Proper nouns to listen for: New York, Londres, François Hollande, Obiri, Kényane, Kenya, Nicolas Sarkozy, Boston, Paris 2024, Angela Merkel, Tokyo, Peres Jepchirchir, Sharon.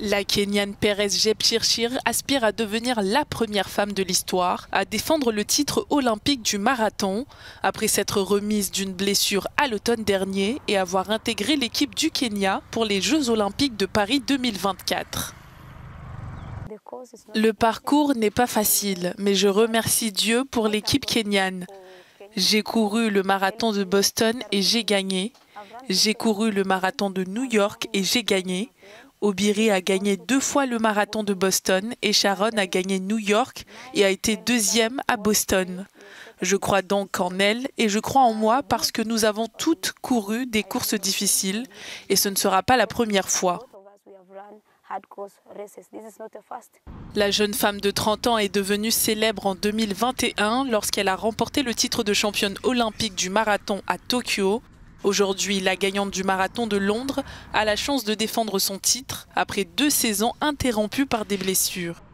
La Kenyane Peres Jepchirchir aspire à devenir la première femme de l'histoire à défendre le titre olympique du marathon. Après s'être remise d'une blessure à l'automne dernier et avoir intégré l'équipe du Kenya pour les Jeux olympiques de Paris 2024. Le parcours n'est pas facile, mais je remercie Dieu pour l'équipe kenyane. J'ai couru le marathon de Boston et j'ai gagné. J'ai couru le marathon de New York et j'ai gagné. Obiri a gagné 2 fois le marathon de Boston et Sharon a gagné New York et a été 2e à Boston. Je crois donc en elle et je crois en moi parce que nous avons toutes couru des courses difficiles et ce ne sera pas la première fois. La jeune femme de 30 ans est devenue célèbre en 2021 lorsqu'elle a remporté le titre de championne olympique du marathon à Tokyo. Aujourd'hui, la gagnante du marathon de Londres a la chance de défendre son titre après 2 saisons interrompues par des blessures.